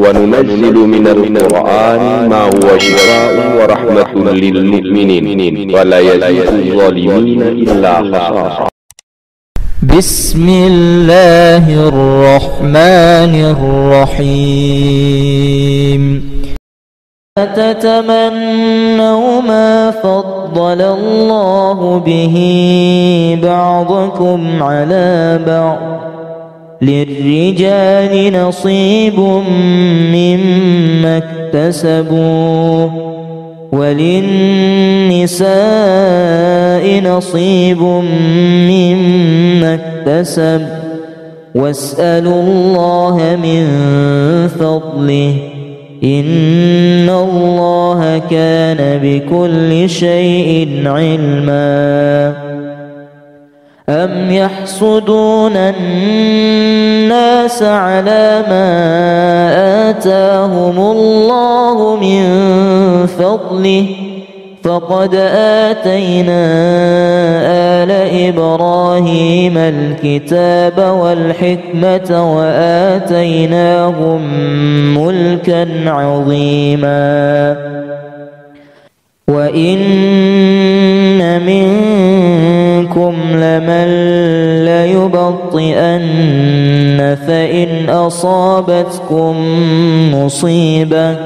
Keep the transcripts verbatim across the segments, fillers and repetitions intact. وننزل من القرآن ما هو شفاء ورحمة للمؤمنين ولا يزيد الظالمين إلا خسارا. بسم الله الرحمن الرحيم. أتتمنوا ما فضل الله به بعضكم على بعض، للرجال نصيب مما اكتسبوا وللنساء نصيب مما اكتسب، واسألوا الله من فضله إن الله كان بكل شيء علما. أم يحسدون الناس على ما آتاهم الله من فضله، فقد آتينا آل إبراهيم الكتاب والحكمة وآتيناهم ملكا عظيما. وإن منكم لمن ليبطئن فإن أصابتكم مصيبة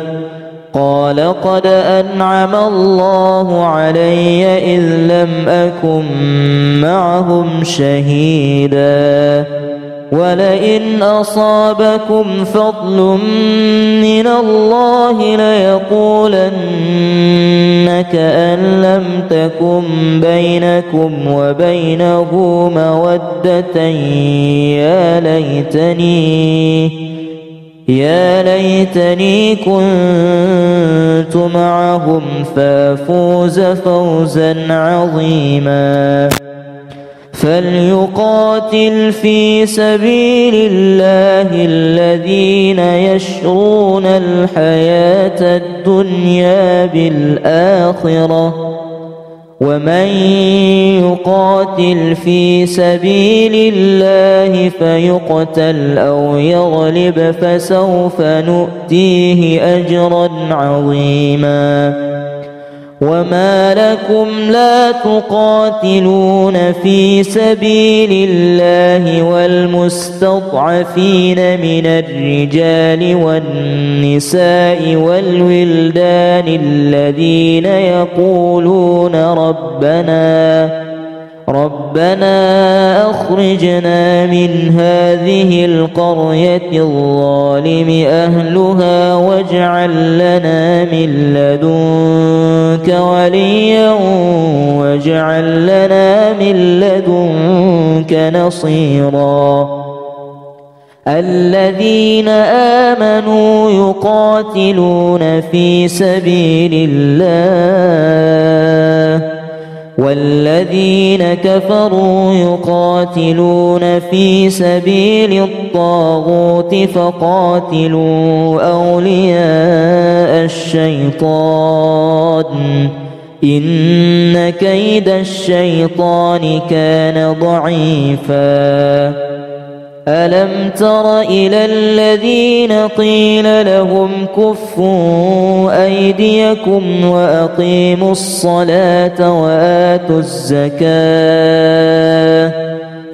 قال قد أنعم الله علي إذ لم أكن معهم شهيدا. ولئن أصابكم فضل من الله ليقولن كأن لم تكن بينكم وبينه مودة يا ليتني يا ليتني كنت معهم فأفوز فوزا عظيما. فليقاتل في سبيل الله الذين يشرون الحياة الدنيا بالآخرة، ومن يقاتل في سبيل الله فيقتل أو يغلب فسوف نؤتيه أجرا عظيما. وما لكم لا تقاتلون في سبيل الله والمستضعفين من الرجال والنساء والولدان الذين يقولون ربنا ربنا أخرجنا من هذه القرية الظالم أهلها واجعل لنا من لدنك وليا واجعل لنا من لدنك نصيرا. الذين آمنوا يقاتلون في سبيل الله، والذين كفروا يقاتلون في سبيل الطاغوت فقاتلوا أولياء الشيطان، إن كيد الشيطان كان ضعيفا. ألم تر إلى الذين قيل لهم كفوا أيديكم وأقيموا الصلاة وآتوا الزكاة،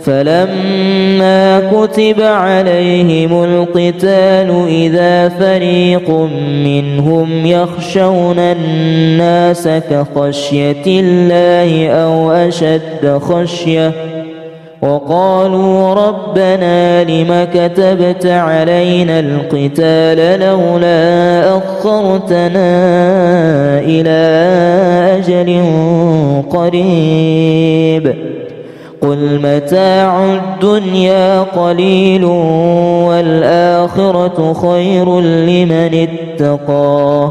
فلما كتب عليهم القتال إذا فريق منهم يخشون الناس كخشية الله أو أشد خشية، وقالوا ربنا لم كتبت علينا القتال لولا أخرتنا إلى أجل قريب، قل متاع الدنيا قليل والآخرة خير لمن اتقى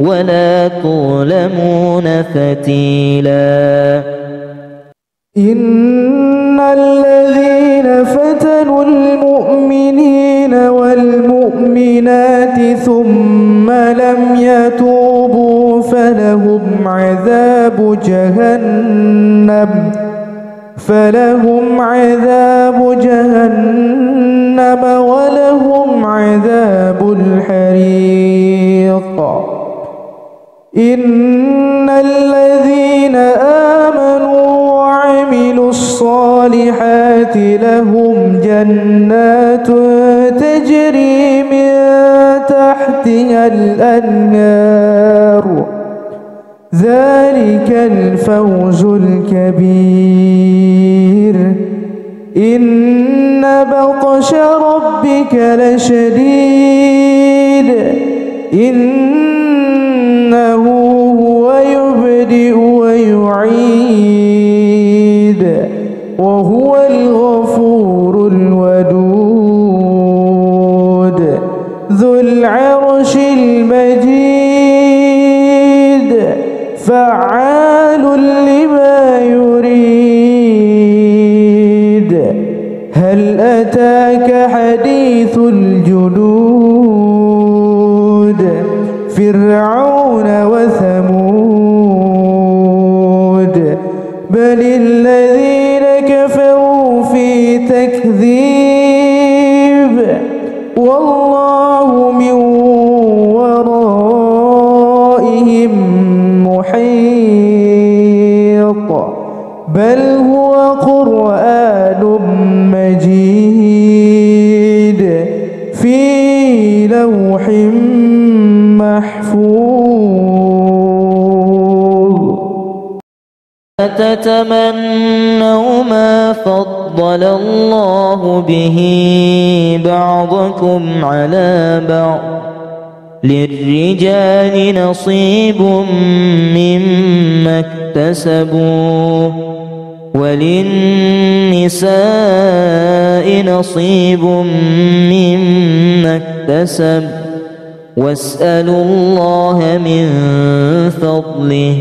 ولا تظلمون فتيلا. إن الذين فتنوا المؤمنين والمؤمنات ثم لم يتوبوا فلهم عذاب جهنم فلهم عذاب جهنم جهنم ولهم عذاب الحريق. إن الذين آمنوا وعملوا الصالحات لهم جنات تجري من تحتها الأنهار، ذلك الفوز الكبير. إن بطش ربك لشديد. إنه هو يبدئ ويعيد، وهو الغفور الودود ذو العرش المجيد، فعال لما يريد. هل أتاك حديث الجنود فرعون وثمود؟ بل الذين كفروا في تكذيب، والله من ورائهم بل هو قرآن مجيد في لوح محفوظ. أتتمنوا ما فضل الله به بعضكم على بعض، للرجال نصيب مما اكتسبوا، وللنساء نصيب مما اكتسب، واسألوا الله من فضله،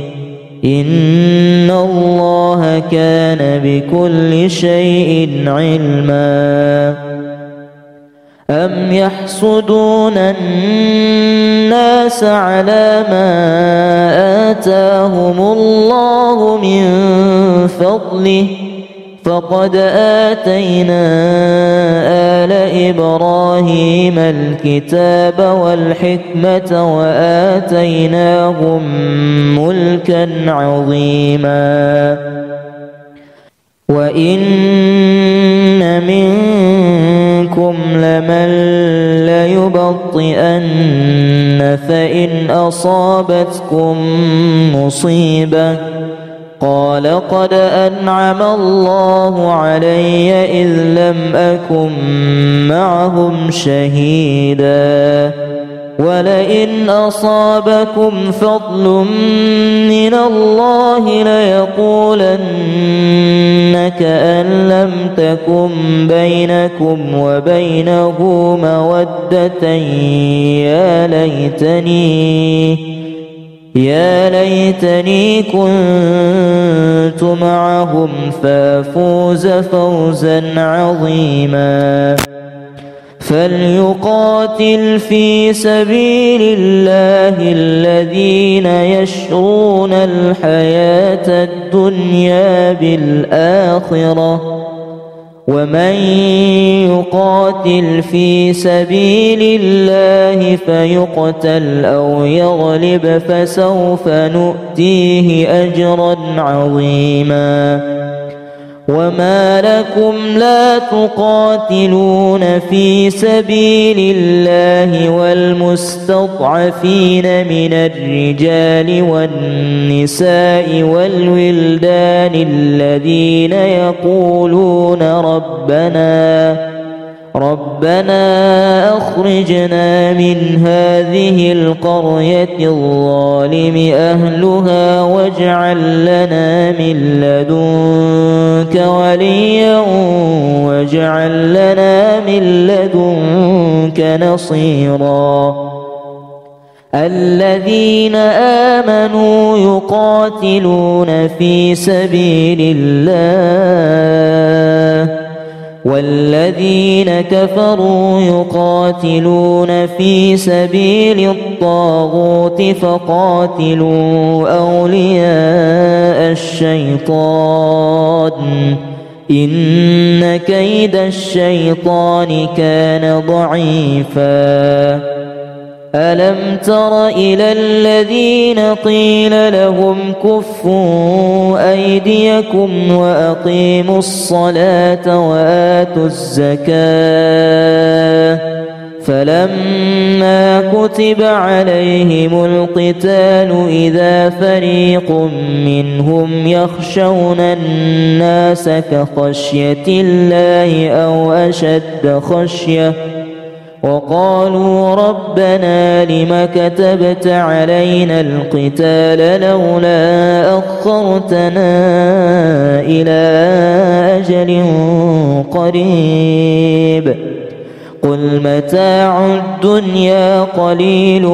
إن الله كان بكل شيء علما. أم يحسدون الناس على ما آتاهم الله من فضله؟ فقد آتينا آل إبراهيم الكتاب والحكمة وآتيناهم ملكا عظيما. وإن منكم لمن ليبطئن فإن أصابتكم مصيبة قال قد أنعم الله علي إذ لم أكن معهم شهيدا. ولئن أصابكم فضل من الله ليقولن كأن لم تكن بينكم وبينه مودة، يا ليتني يا ليتني كنت معهم فأفوز فوزا عظيما. فليقاتل في سبيل الله الذين يشرون الحياة الدنيا بالآخرة، ومن يقاتل في سبيل الله فيقتل أو يغلب فسوف نؤتيه أجرا عظيما. وما لكم لا تقاتلون في سبيل الله والمستضعفين من الرجال والنساء والولدان الذين يقولون ربنا ربنا أخرجنا من هذه القرية الظالم أهلها واجعل لنا من لدنك وليا واجعل لنا من لدنك نصيرا. الذين آمنوا يقاتلون في سبيل الله، والذين كفروا يقاتلون في سبيل الطاغوت، فقاتلوا أولياء الشيطان إن كيد الشيطان كان ضعيفا. ألم تر إلى الذين قيل لهم كفوا أيديكم وأقيموا الصلاة وآتوا الزكاة فلما كتب عليهم القتال إذا فريق منهم يخشون الناس كخشية الله أو أشد خشية وقالوا ربنا لم كتبت علينا القتال لولا أخرتنا إلى أجل قريب قل متاع الدنيا قليل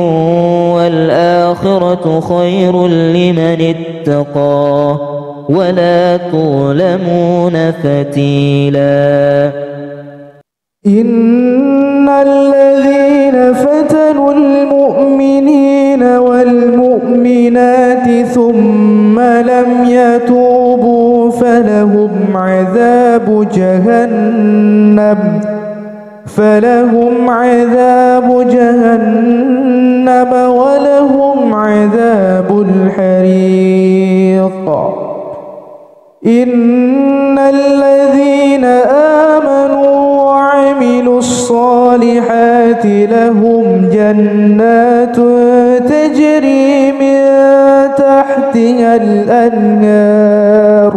والآخرة خير لمن اتقى ولا تظلمون فتيلا. إن الذين فتنوا المؤمنين والمؤمنات ثم لم يتوبوا فلهم عذاب جهنم فلهم عذاب جهنم ولهم عذاب الحريق. إن الذين آمنوا وعملوا الصالحات لهم جنات تجري من تحتها الأنهار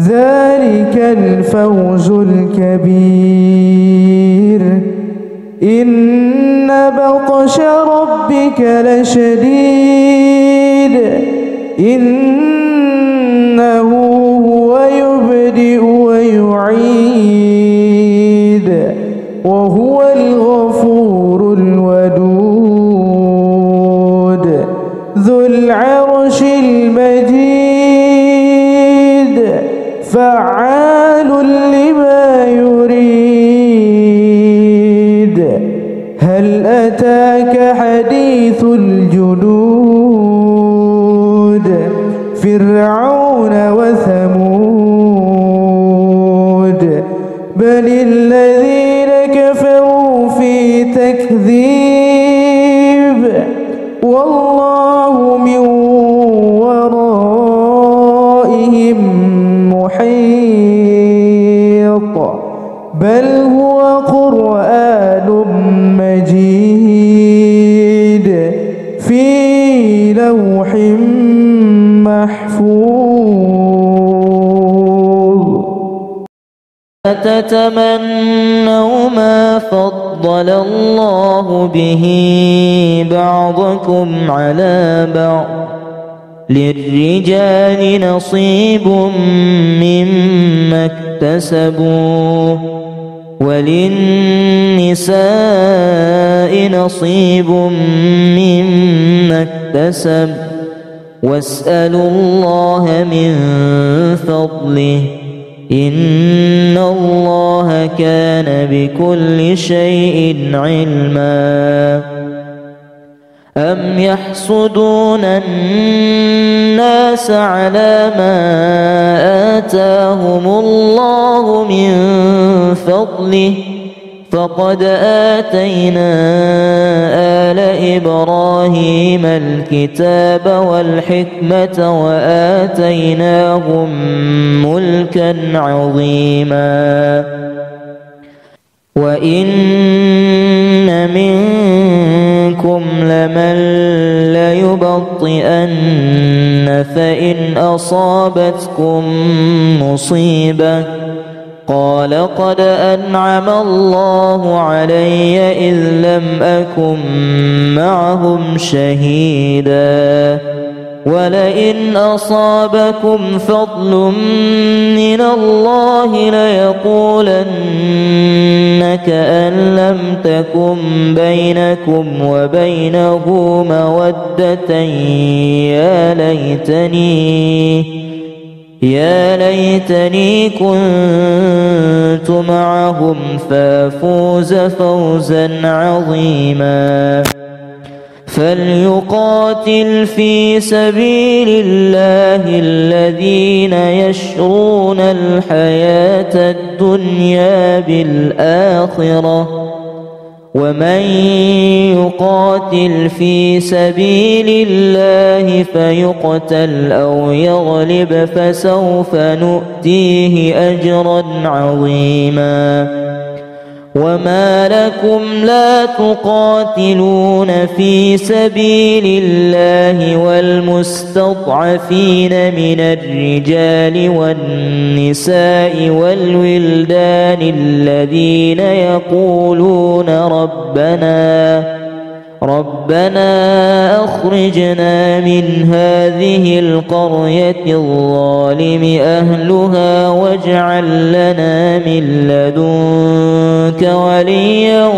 ذلك الفوز الكبير. إن بطش ربك لشديد إنه هو يبدئ ويعيد وهو الغفور الودود ذو العرش المجيد فعال لما يريد. هل أتاك حديث الجنود فرعون وثمود بل الذين كفروا في تكذيب والله من ورائهم بل هو قرآن مجيد في لوح محفوظ. أتتمنوا ما فضل الله به بعضكم على بعض للرجال نصيب مما اكتسبوا وللنساء نصيب مما اكتسب واسألوا الله من فضله إن الله كان بكل شيء علما. أم يحسدون الناس على ما آتاهم الله من فضله فقد آتينا آل إبراهيم الكتاب والحكمة وآتيناهم ملكا عظيما. وإن منكم لمن ليبطئن فإن أصابتكم مصيبة قال قد أنعم الله علي إذ لم أكن معهم شهيدا. ولئن أصابكم فضل من الله ليقولن كأن لم تكن بينكم وبينه مودة يا ليتني يا ليتني كنت معهم فأفوز فوزا عظيما. فليقاتل في سبيل الله الذين يشرون الحياة الدنيا بالآخرة، ومن يقاتل في سبيل الله فيقتل أو يغلب فسوف نؤتيه أجرا عظيما. وما لكم لا تقاتلون في سبيل الله والمستضعفين من الرجال والنساء والولدان الذين يقولون ربنا ربنا أخرجنا من هذه القرية الظالم أهلها واجعل لنا من لدنك وليا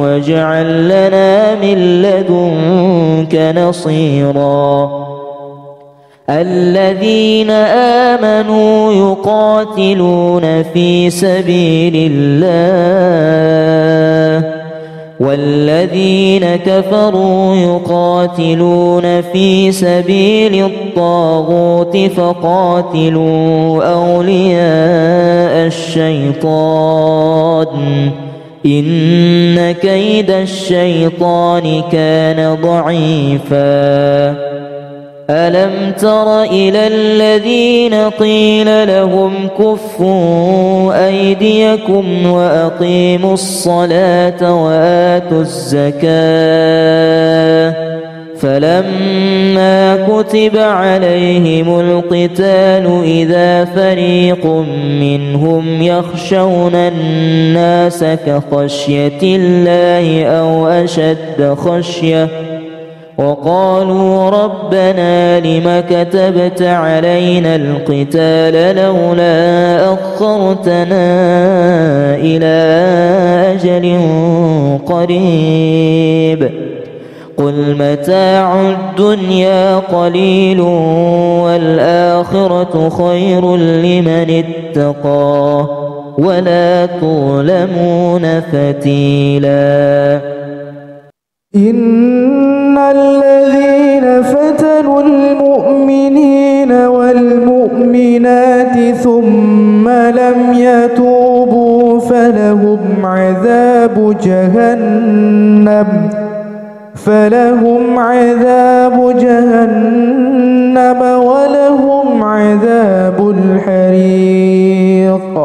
واجعل لنا من لدنك نصيرا. الذين آمنوا يقاتلون في سبيل الله، والذين كفروا يقاتلون في سبيل الطاغوت فقاتلوا أولياء الشيطان، إن كيد الشيطان كان ضعيفا. ألم تر إلى الذين قيل لهم كفوا أيديكم وأقيموا الصلاة وآتوا الزكاة، فلما كتب عليهم القتال إذا فريق منهم يخشون الناس كخشية الله أو أشد خشية، وقالوا ربنا لم كتبت علينا القتال لولا أخرتنا إلى أجل قريب، قل متاع الدنيا قليل والآخرة خير لمن اتقى ولا تظلمون فتيلا. إن الذين فتنوا المؤمنين والمؤمنات ثم لم يتوبوا فلهم عذاب جهنم فلهم عذاب جهنم ولهم عذاب الحريق.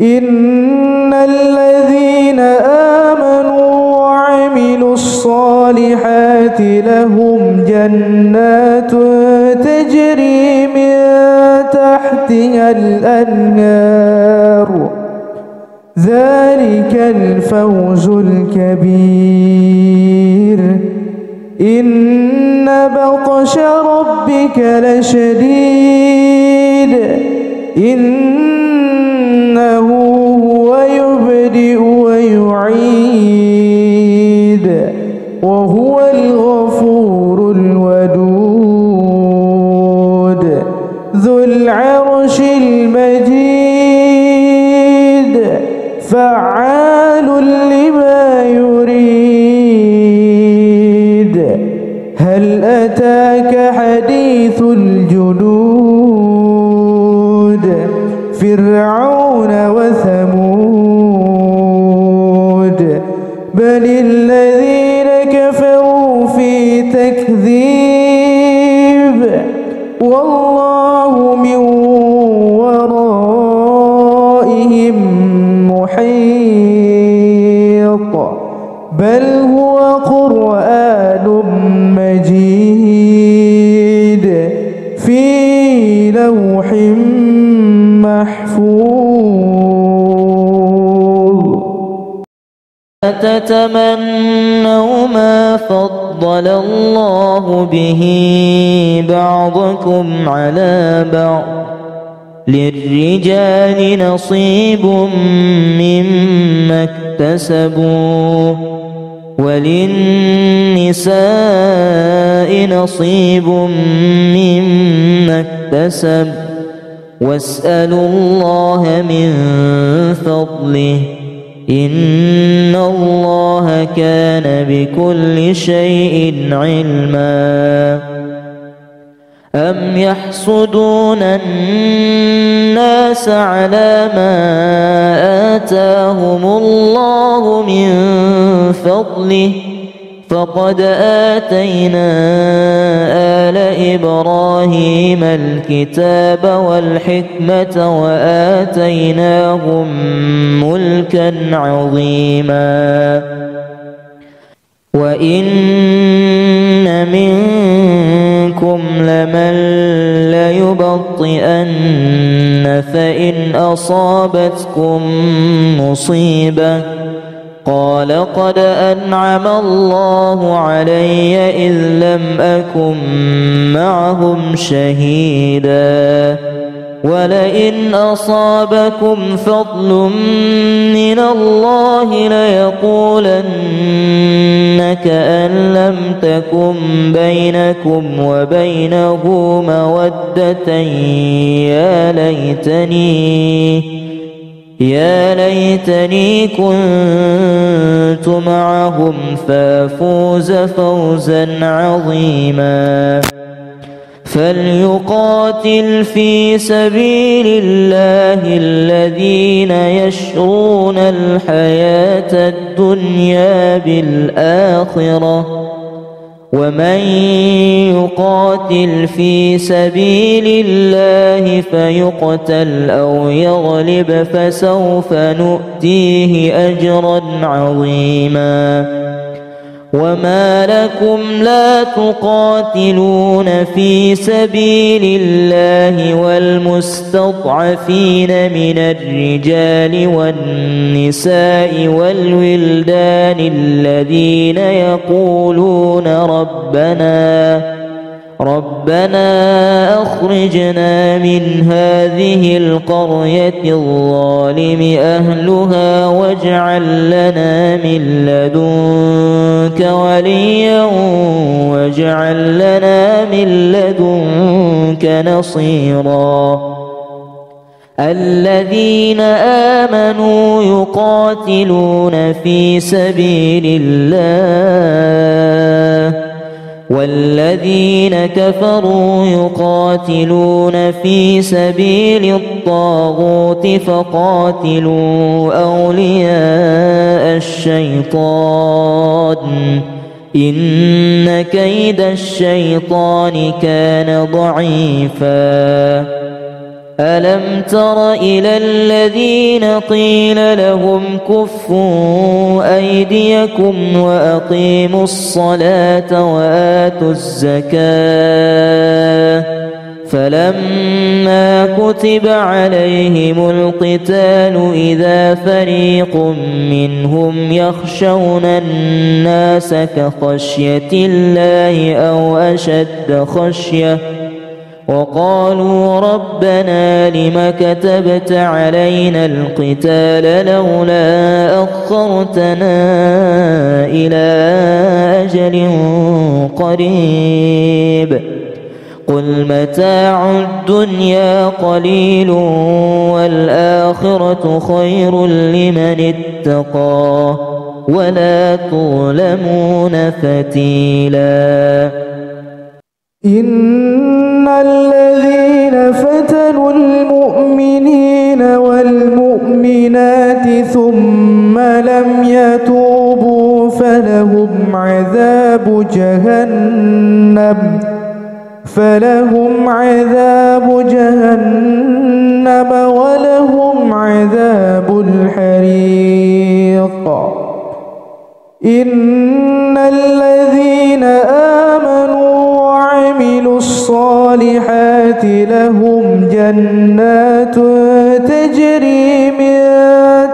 إن الذين آمنوا وعملوا الصالحات لهم جنات تجري من تحتها الأنهار، ذلك الفوز الكبير. إن بطش ربك لشديد، إنه هو يبدئ ويعيد وهو الغفور الودود ذو العرش المجيد فعال لما يريد. هل أتاك حديث الجنود فرعون وثمود، بل الذين كفروا في تكذيب، والله من ورائهم محيط، بل هو قرآن مجيد في لوح محفوظ. أتتمنوا ما فضل الله به بعضكم على بعض، للرجال نصيب مما اكتسبوا وللنساء نصيب مما اكتسب، واسألوا الله من فضله إن الله كان بكل شيء علما أم يحسدون الناس على ما آتاهم الله من فضله فقد آتينا آل إبراهيم الكتاب والحكمة وآتيناهم ملكا عظيما وإن منكم لمن ليبطئن فإن أصابتكم مصيبة قال قد أنعم الله علي إذ لم أكن معهم شهيدا ولئن أصابكم فضل من الله ليقولن كأن لم تكن بينكم وبينه مودة يا ليتني يا ليتني كنت معهم فافوز فوزا عظيما فليقاتل في سبيل الله الذين يشرون الحياة الدنيا بالآخرة ومن يقاتل في سبيل الله فيقتل أو يغلب فسوف نؤتيه أجرا عظيما وما لكم لا تقاتلون في سبيل الله والمستضعفين من الرجال والنساء والولدان الذين يقولون ربنا ربنا أخرجنا من هذه القرية الظالم أهلها واجعل لنا من لدنك وليا واجعل لنا من لدنك نصيرا الذين آمنوا يقاتلون في سبيل الله والذين كفروا يقاتلون في سبيل الطاغوت فقاتلوا أولياء الشيطان إن كيد الشيطان كان ضعيفا ألم تر إلى الذين قيل لهم كفوا أيديكم وأقيموا الصلاة وآتوا الزكاة فلما كتب عليهم القتال إذا فريق منهم يخشون الناس كخشية الله أو أشد خشية وقالوا ربنا لم كتبت علينا القتال لولا أخرتنا إلى أجل قريب قل متاع الدنيا قليل والآخرة خير لمن اتقى ولا تظلمون فتيلا إن الذين فتنوا المؤمنين والمؤمنات ثم لم يتوبوا فلهم عذاب جهنم فلهم عذاب جهنم ولهم عذاب الحريق إن الذين آمنوا وعملوا الصالحات لهم جنات تجري من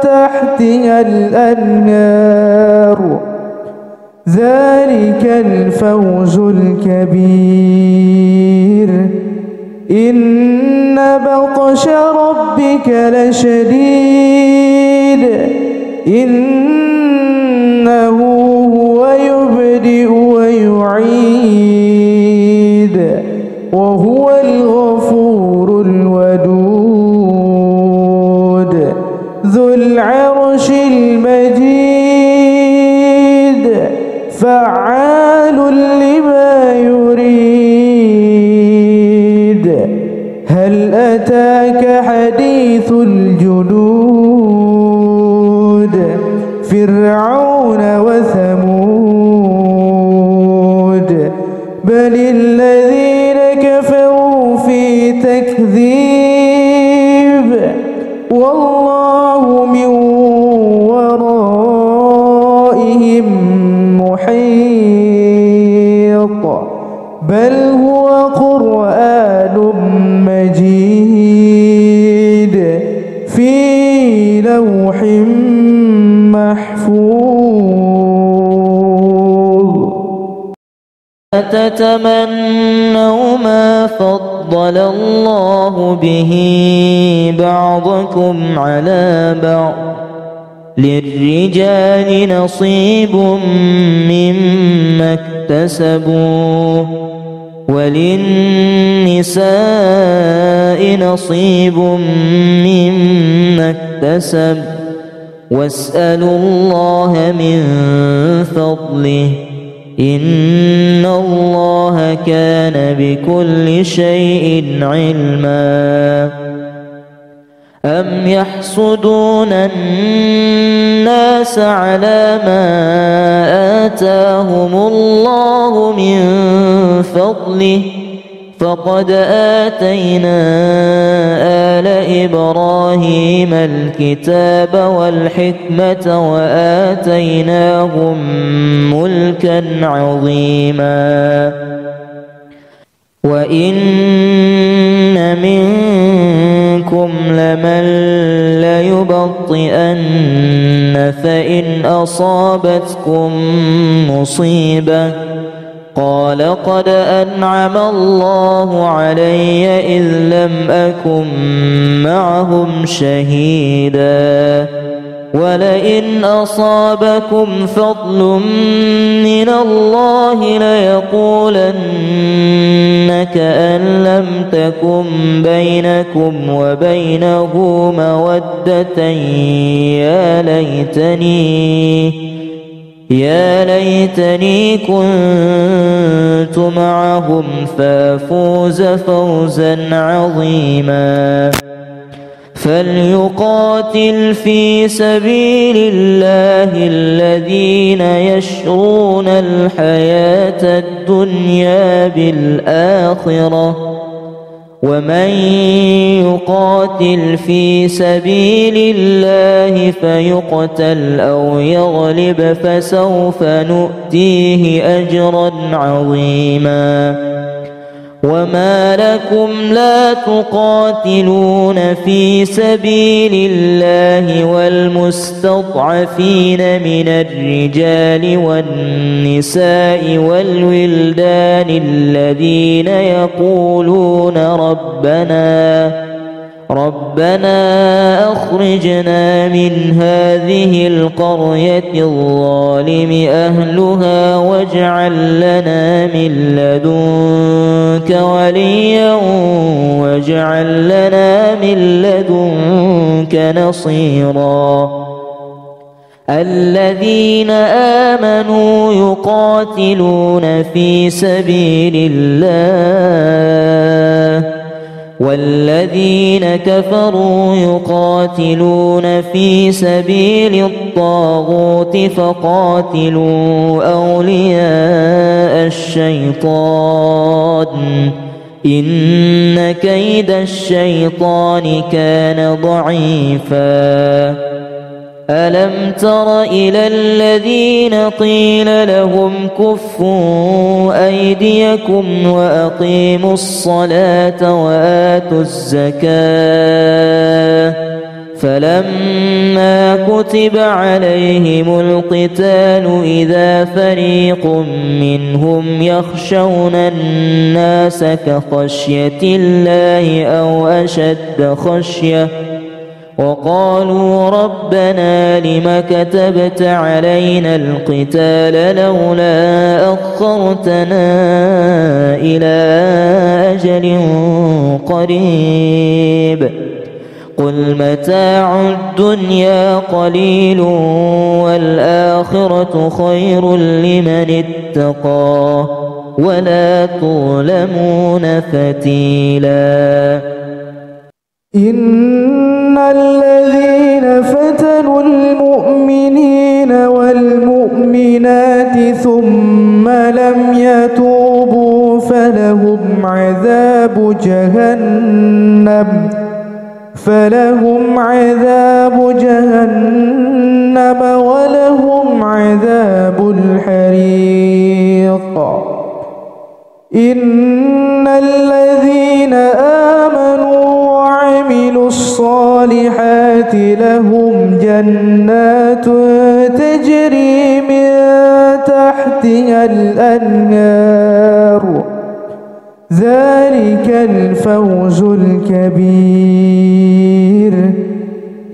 تحتها الأنهار ذلك الفوز الكبير إن بطش ربك لشديد إنه هو يبدئ ويعيد وهو الغفور الودود ذو العرش المجيد. فعال لما يريد هل أتاك حديث الجنود فرعون وثمود بل الذين كفروا في تكذيب والله من ورائهم محيط بل هو قرآن مجيد في لوح محفوظ. أتتمنوا ما فضل الله به بعضكم على بعض للرجال نصيب مما اكتسبوا وللنساء نصيب مما اكتسب واسألوا الله من فضله إن الله كان بكل شيء علما. أم يحسدون الناس على ما آتاهم الله من فضله فقد آتينا آل إبراهيم الكتاب والحكمة وآتيناهم ملكا عظيما. وإن منكم لمن ليبطئن فإن أصابتكم مصيبة قال قد أنعم الله علي إذ لم أكن معهم شهيدا. ولئن أصابكم فضل من الله ليقولن كأن لم تكن بينكم وبينه مودة يا ليتني يا ليتني كنت معهم فأفوز فوزا عظيما. فليقاتل في سبيل الله الذين يشرون الحياة الدنيا بالآخرة ومن يقاتل في سبيل الله فيقتل أو يغلب فسوف نؤتيه أجرا عظيما. وما لكم لا تقاتلون في سبيل الله والمستضعفين من الرجال والنساء والولدان الذين يقولون ربنا ربنا أخرجنا من هذه القرية الظالم أهلها واجعل لنا من لدنك وليا واجعل لنا من لدنك نصيرا. الذين آمنوا يقاتلون في سبيل الله والذين كفروا يقاتلون في سبيل الطاغوت فقاتلوا أولياء الشيطان إن كيد الشيطان كان ضعيفا. ألم تر إلى الذين قيل لهم كفوا أيديكم وأقيموا الصلاة وآتوا الزكاة فلما كتب عليهم القتال إذا فريق منهم يخشون الناس كخشية الله أو أشد خشية وقالوا ربنا لم كتبت علينا القتال لولا أخرتنا إلى أجل قريب قل متاع الدنيا قليل والآخرة خير لمن اتقى ولا تظلمون فتيلا. إن الذين فتنوا المؤمنين والمؤمنات ثم لم يتوبوا فلهم عذاب جهنم فلهم عذاب جهنم ولهم عذاب الحريق. إن الذين آمنوا وعملوا الصالحات لهم جنات تجري من تحتها الأنهار ذلك الفوز الكبير.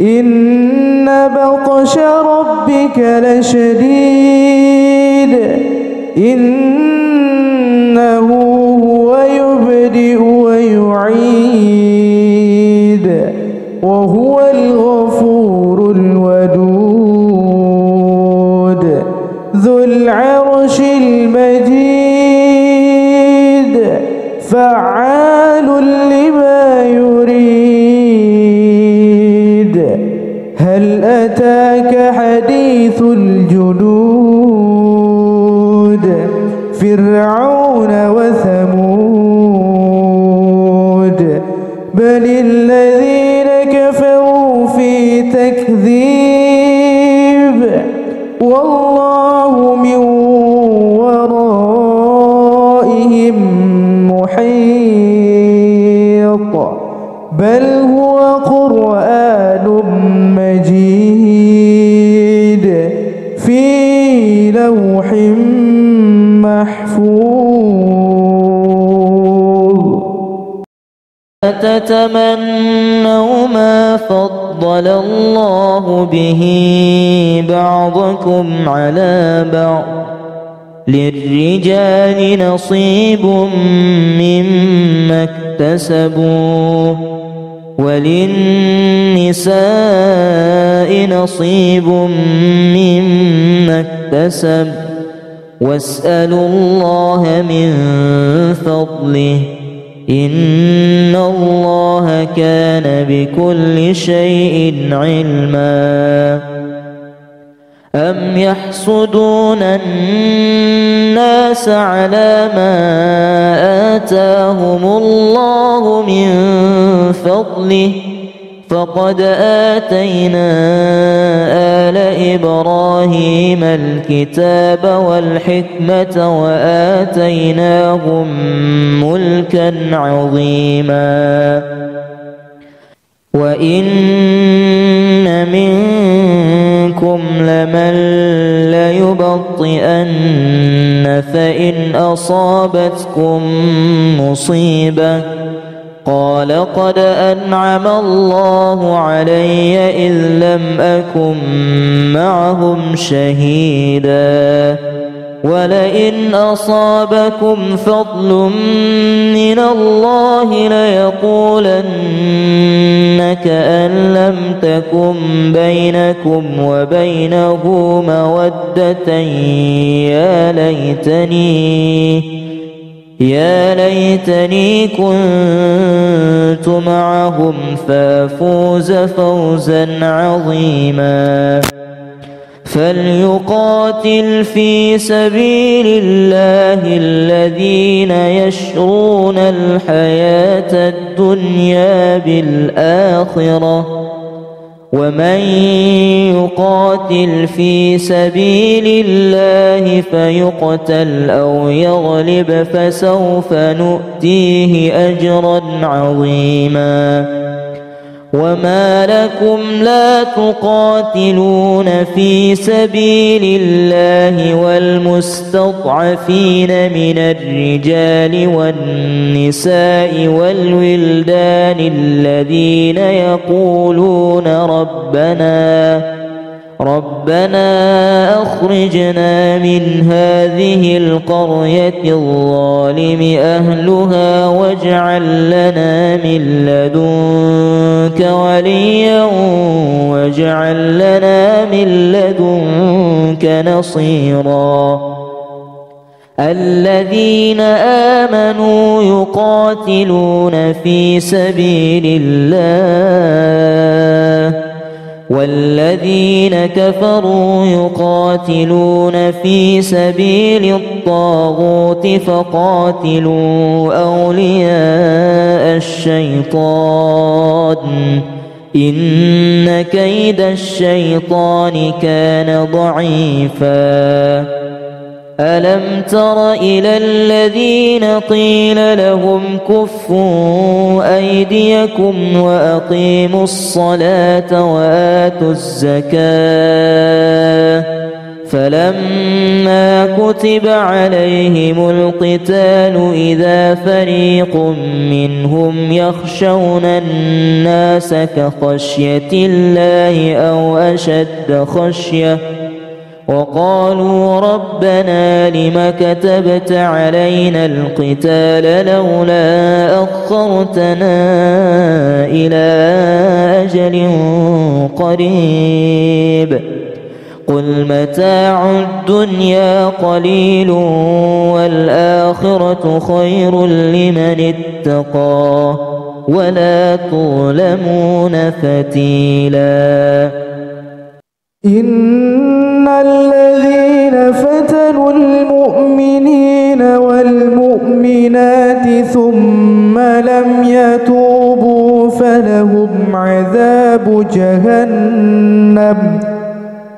إن بطش ربك لشديد إنه هو يبدئ ويعيد وهو الغفور الودود ذو العرش المجيد فعال لما يريد. هل أتاك حديث الجنود فرعون وثمود بل الذين كفروا في تكذيب والله من ورائهم بل هو قرآن مجيد في لوح محفوظ. أتتمنوا ما فضل الله به بعضكم على بعض للرجال نصيب مما اكتسبوا وللنساء نصيب مما اكتسب واسألوا الله من فضله إن الله كان بكل شيء علما. أم يحسدون الناس على ما آتاهم الله من فضله فقد آتينا آل إبراهيم الكتاب والحكمة وآتيناهم ملكا عظيما. وإن منكم لمن ليبطئن فإن أصابتكم مصيبة قال قد أنعم الله علي إذ لم أكن معهم شهيدا. ولئن أصابكم فضل من الله ليقولن كأن لم تكن بينكم وبينه مودة يا ليتني يا ليتني كنت معهم فأفوز فوزا عظيما. فليقاتل في سبيل الله الذين يشرون الحياة الدنيا بالآخرة ومن يقاتل في سبيل الله فيقتل أو يغلب فسوف نؤتيه أجرا عظيما. وما لكم لا تقاتلون في سبيل الله والمستضعفين من الرجال والنساء والولدان الذين يقولون ربنا ربنا أخرجنا من هذه القرية الظالم أهلها واجعل لنا من لدنك وليا واجعل لنا من لدنك نصيرا. الذين آمنوا يقاتلون في سبيل الله والذين كفروا يقاتلون في سبيل الطاغوت فقاتلوا أولياء الشيطان إن كيد الشيطان كان ضعيفا. ألم تر إلى الذين قيل لهم كفوا أيديكم وأقيموا الصلاة وآتوا الزكاة فلما كتب عليهم القتال إذا فريق منهم يخشون الناس كخشية الله أو أشد خشية وقالوا ربنا لم كتبت علينا القتال لولا أخرتنا إلى أجل قريب قل متاع الدنيا قليل والآخرة خير لمن اتقى ولا تظلمون فتيلا. إن الذين فتنوا المؤمنين والمؤمنات ثم لم يتوبوا فلهم عذاب جهنم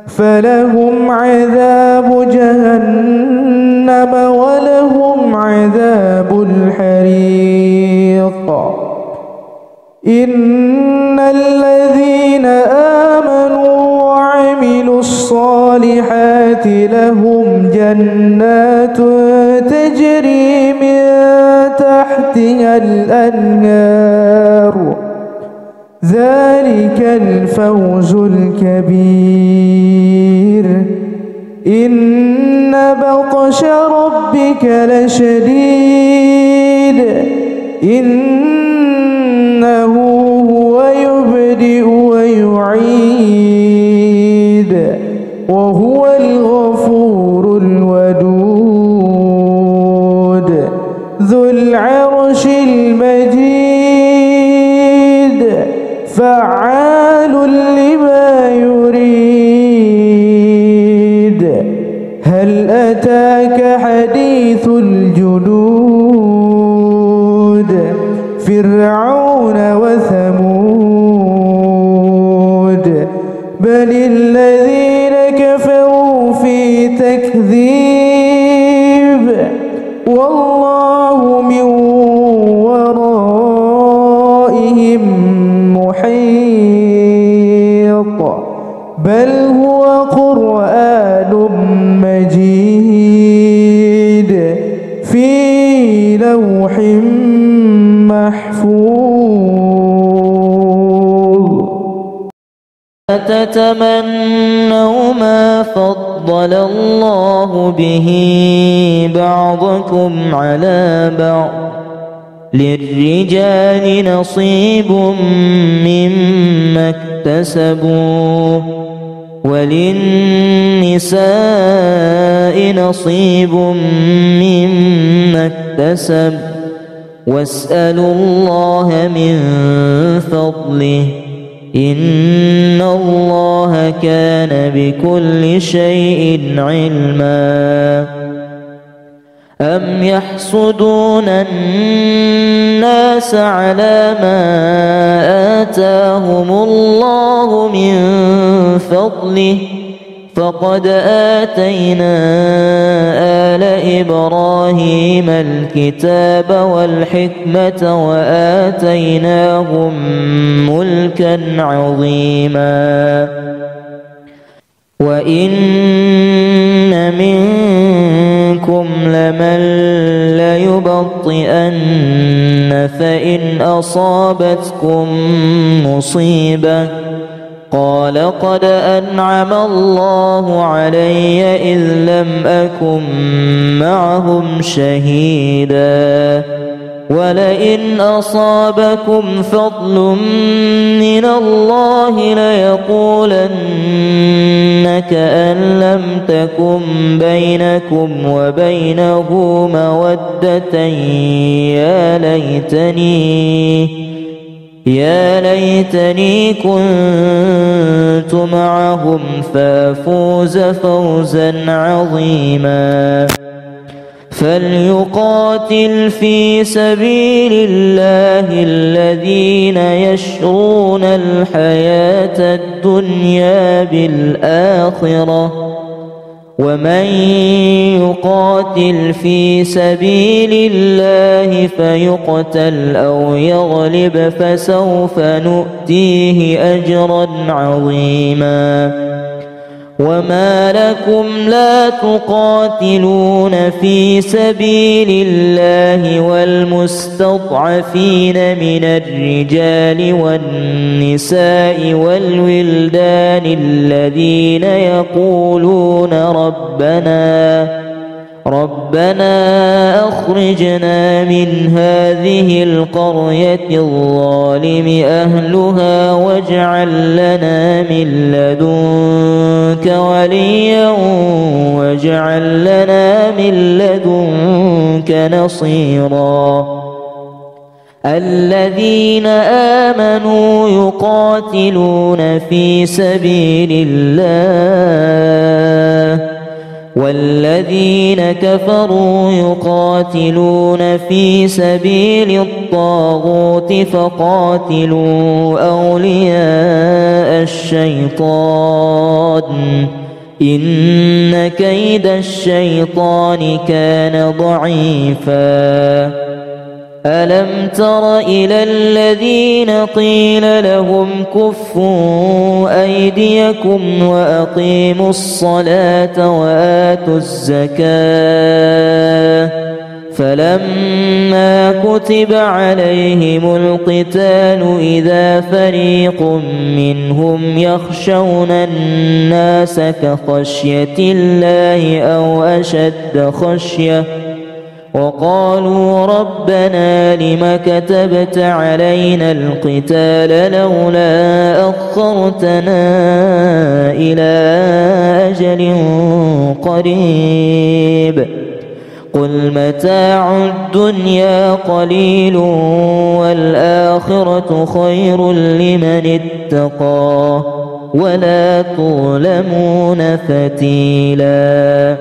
فلهم عذاب جهنم ولهم عذاب الحريق. إن الذين آمنوا وعملوا الصالحات لهم جنات تجري من تحتها الأنهار ذلك الفوز الكبير. إن بطش ربك لشديد إنه هو يبدئ ويعيد وهو الغفور الودود ذو العرش المجيد فعال لما يريد. هل أتاك حديث الجنود فرعون وثمود بل الذين كفروا في تكذيب والله من ورائهم محيط بل هو قرآن مجيد في لوح محفوظ. أتتمنوا ما فضل الله به بعضكم على بعض للرجال نصيب مما اكتسبوا وللنساء نصيب مما اكتسب واسألوا الله من فضله إن الله كان بكل شيء علما. أم يحسدون الناس على ما آتاهم الله من فضله فقد آتينا آل إبراهيم الكتاب والحكمة وآتيناهم ملكا عظيما. وإن منكم لمن ليبطئن فإن أصابتكم مصيبة قال قد أنعم الله علي إذ لم أكن معهم شهيدا ولئن أصابكم فضل من الله ليقولن كأن لم تكن بينكم وبينه مودة يا ليتني يا ليتني كنت معهم فأفوز فوزا عظيما فليقاتل في سبيل الله الذين يشرون الحياة الدنيا بالآخرة ومن يقاتل في سبيل الله فيقتل أو يغلب فسوف نؤتيه أجرا عظيما وما لكم لا تقاتلون في سبيل الله والمستضعفين من الرجال والنساء والولدان الذين يقولون ربنا ربنا أخرجنا من هذه القرية الظالم أهلها واجعل لنا من لدنك وليا واجعل لنا من لدنك نصيرا الذين آمنوا يقاتلون في سبيل الله والذين كفروا يقاتلون في سبيل الطاغوت فقاتلوا أولياء الشيطان إن كيد الشيطان كان ضعيفا ألم تر إلى الذين قيل لهم كفوا أيديكم وأقيموا الصلاة وآتوا الزكاة فلما كتب عليهم القتال إذا فريق منهم يخشون الناس كخشية الله أو أشد خشية وقالوا ربنا لم كتبت علينا القتال لولا أخرتنا إلى أجل قريب قل متاع الدنيا قليل والآخرة خير لمن اتقى ولا تظلمون فتيلا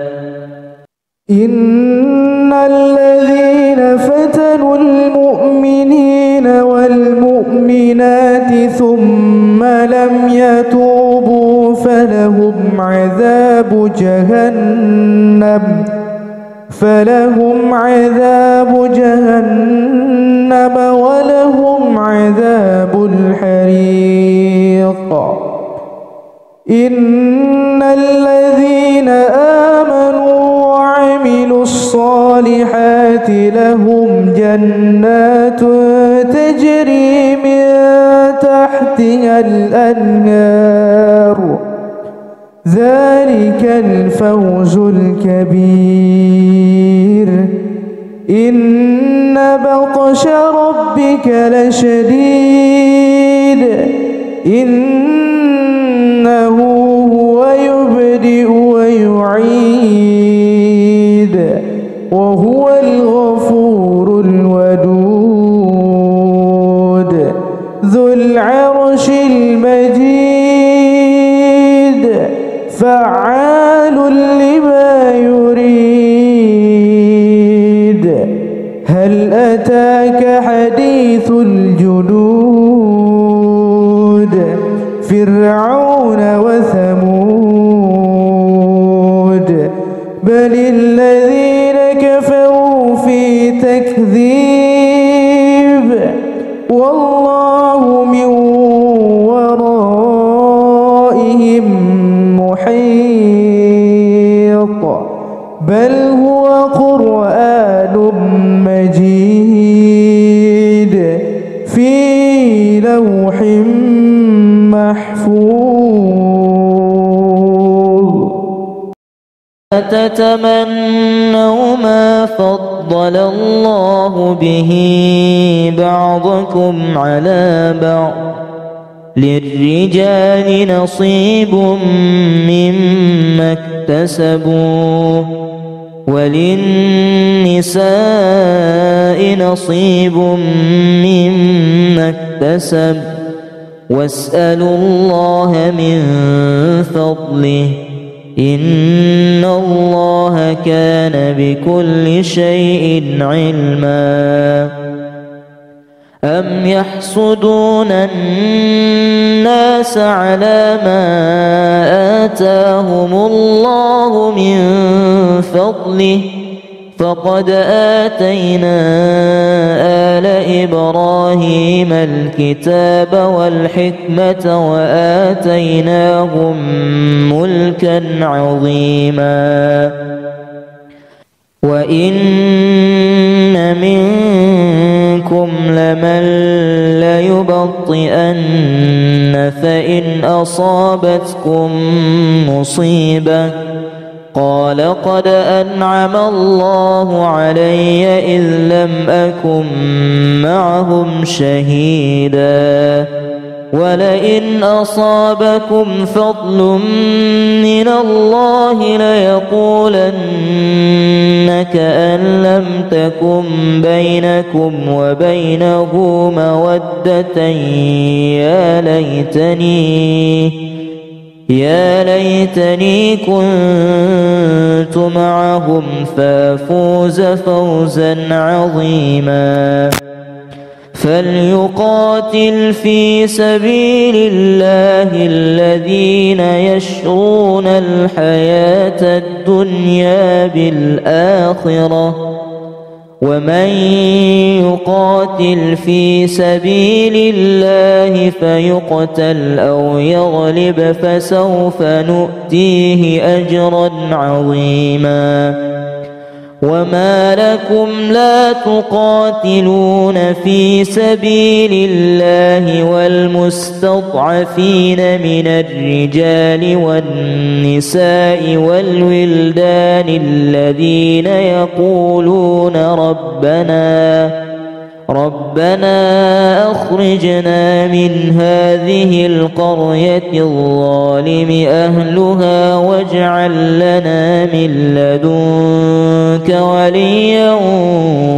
إن الذين فتنوا المؤمنين والمؤمنات ثم لم يتوبوا فلهم عذاب جهنم فلهم عذاب جهنم ولهم عذاب الحريق إن الذين آمنوا وعملوا الصالحات لهم جنات تجري من تحتها الأنهار ذلك الفوز الكبير إن بطش ربك لشديد إنه هو يبدئ ويعيد وهو الغفور الودود ذو العرش المجيد فعال لما يريد هل أتاك حديث الجنود فرعون وثمود بل الذين كفروا في تكذيب والله من ورائهم محيط بل هو قرآن مجيد في لوح محفوظ. تتمنوا ما فضل الله به بعضكم على بعض، للرجال نصيب مما اكتسبوا وللنساء نصيب مما اكتسب، واسألوا الله من فضله إن الله كان بكل شيء علما. أم يحسدون الناس على ما آتاهم الله من فضله، فقد آتينا آل إبراهيم الكتاب والحكمة وآتيناهم ملكا عظيما. وإن منكم لمن ليبطئن فإن أصابتكم مصيبة قال قد أنعم الله علي إذ لم أكن معهم شهيدا. ولئن أصابكم فضل من الله ليقولن كأن لم تكن بينكم وبينه مودة يا ليتني يا ليتني كنت معهم فأفوز فوزا عظيما. فليقاتل في سبيل الله الذين يشرون الحياة الدنيا بالآخرة، ومن يقاتل في سبيل الله فيقتل أو يغلب فسوف نؤتيه أجرا عظيما. وما لكم لا تقاتلون في سبيل الله والمستضعفين من الرجال والنساء والولدان الذين يقولون ربنا ربنا أخرجنا من هذه القرية الظالم أهلها واجعل لنا من لدنك وليا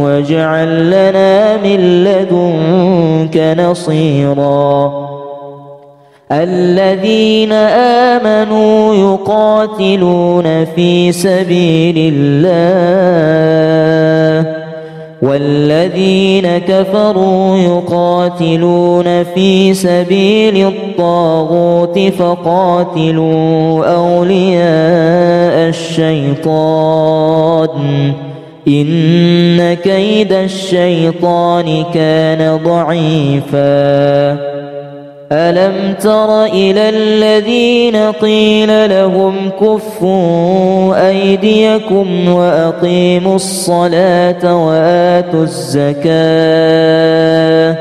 واجعل لنا من لدنك نصيرا. الذين آمنوا يقاتلون في سبيل الله، والذين كفروا يقاتلون في سبيل الطاغوت فقاتلوا أولياء الشيطان، إن كيد الشيطان كان ضعيفا. ألم تر إلى الذين قيل لهم كفوا أيديكم وأقيموا الصلاة وآتوا الزكاة،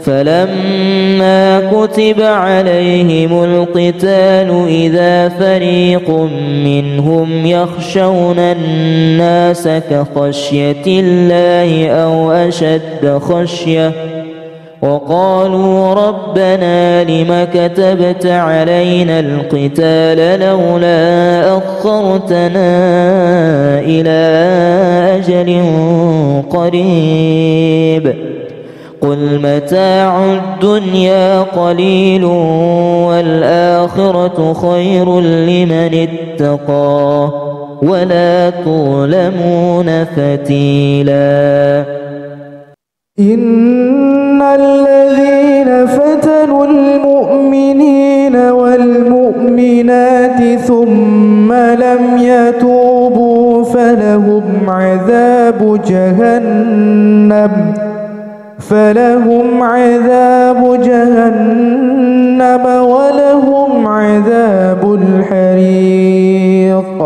فلما كتب عليهم القتال إذا فريق منهم يخشون الناس كخشية الله أو أشد خشية، وقالوا ربنا لم كتبت علينا القتال لولا أخرتنا إلى أجل قريب، قل متاع الدنيا قليل والآخرة خير لمن اتقى ولا تظلمون فتيلا. إن الذين فتنوا المؤمنين والمؤمنات ثم لم يتوبوا فلهم عذاب جهنم فلهم عذاب جهنم ولهم عذاب الحريق.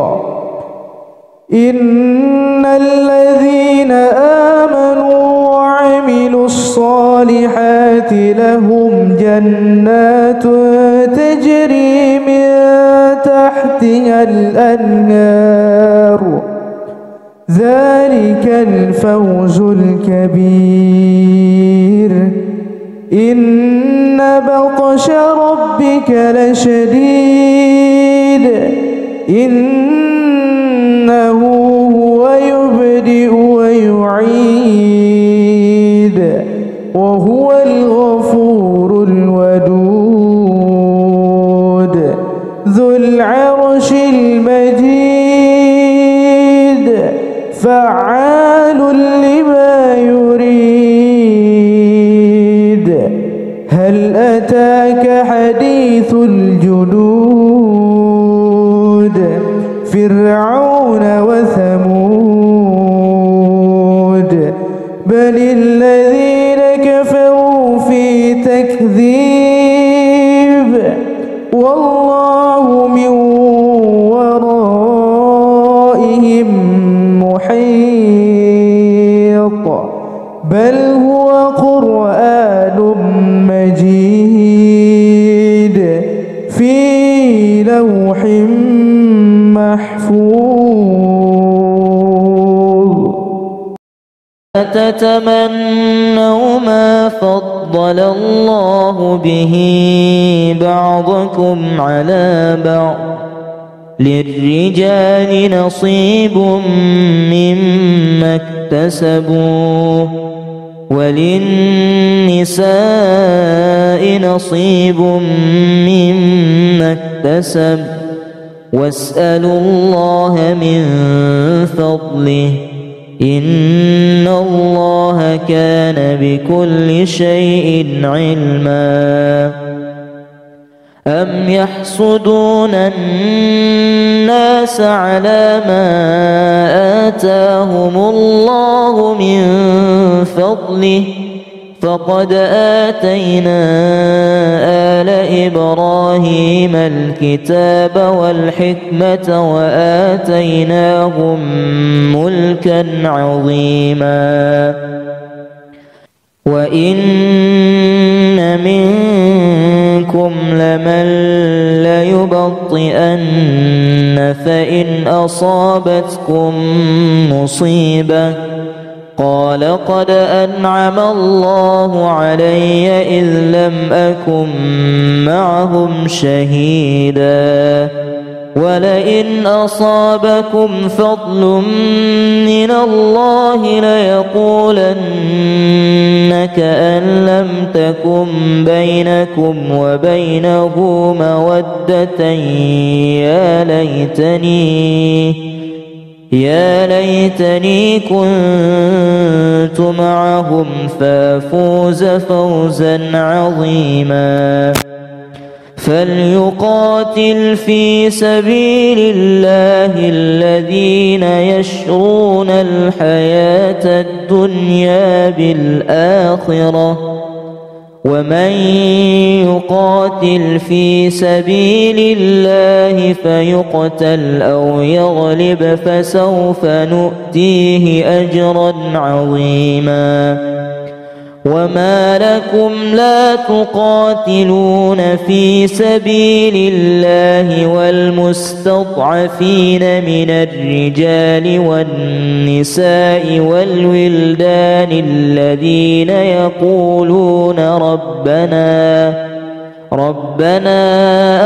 إن الذين آمنوا وعملوا الصالحات لهم جنات تجري من تحتها الأنهار ذلك الفوز الكبير. إن بطش ربك لشديد. إنه هو يبدئ ويعيد وهو الغفور الودود ذو العرش المجيد فعال لما يريد. هل أتاك حديث الجنود فرعون وثمود بل الذين كفروا في تكذيب. والله من ورائهم محيط بل هو قرآن مجيد في لوح محفوظ. أتتمنوا ما فضل الله به بعضكم على بعض للرجال نصيب مما اكتسبوا وللنساء نصيب مما اكتسب واسألوا الله من فضله إن الله كان بكل شيء علما. أم يحسدون الناس على ما آتاهم الله من فضله فقد آتينا آل إبراهيم الكتاب والحكمة وآتيناهم ملكا عظيما. وإن منكم لمن ليبطئن فإن أصابتكم مصيبة قال قد أنعم الله علي إذ لم أكن معهم شهيدا. ولئن أصابكم فضل من الله ليقولن كأن لم تكن بينكم وبينه مودة يا ليتني يا ليتني كنت معهم فافوز فوزا عظيما. فليقاتل في سبيل الله الذين يشرون الحياة الدنيا بالآخرة ومن يقاتل في سبيل الله فيقتل أو يغلب فسوف نؤتيه أجرا عظيما. وما لكم لا تقاتلون في سبيل الله والمستضعفين من الرجال والنساء والولدان الذين يقولون ربنا ربنا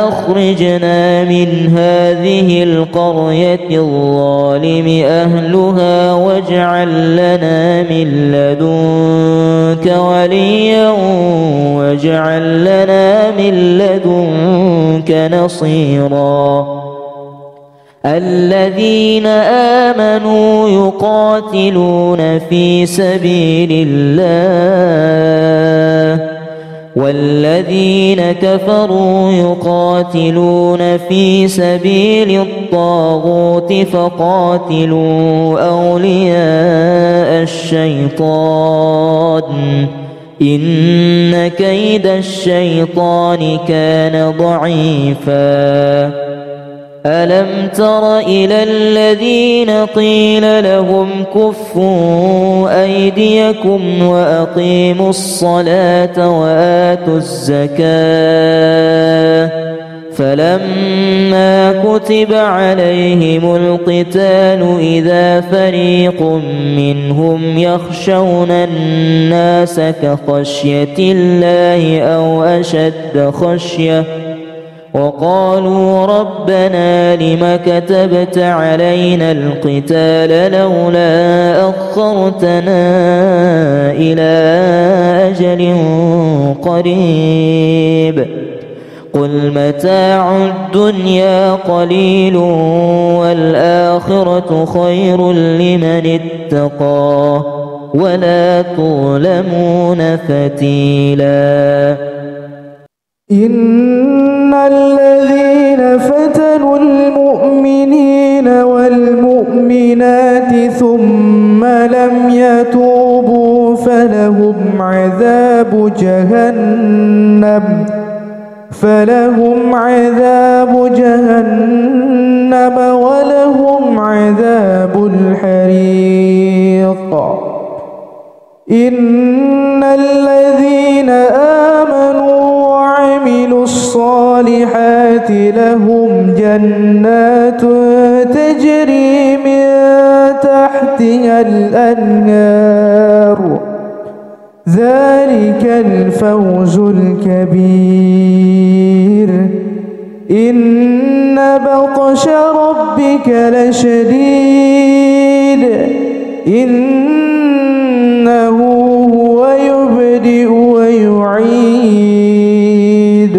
أخرجنا من هذه القرية الظالم أهلها واجعل لنا من لدنك وليا واجعل لنا من لدنك نصيرا. الذين آمنوا يقاتلون في سبيل الله والذين كفروا يقاتلون في سبيل الطاغوت فقاتلوا أولياء الشيطان إن كيد الشيطان كان ضعيفا. ألم تر إلى الذين قيل لهم كفوا أيديكم وأقيموا الصلاة وآتوا الزكاة فلما كتب عليهم القتال إذا فريق منهم يخشون الناس كخشية الله أو أشد خشية وقالوا ربنا لم كتبت علينا القتال لولا أخرتنا إلى أجل قريب قل متاع الدنيا قليل والآخرة خير لمن اتقى ولا تظلمون فتيلا إن الذين فتنوا المؤمنين والمؤمنات ثم لم يتوبوا فلهم عذاب جهنم فلهم عذاب جهنم ولهم عذاب الحريق إن الذين آمنوا وعملوا الصالحات لهم جنات تجري من تحتها الأنهار ذلك الفوز الكبير إن بطش ربك لشديد إنه هو يبدئ ويعيد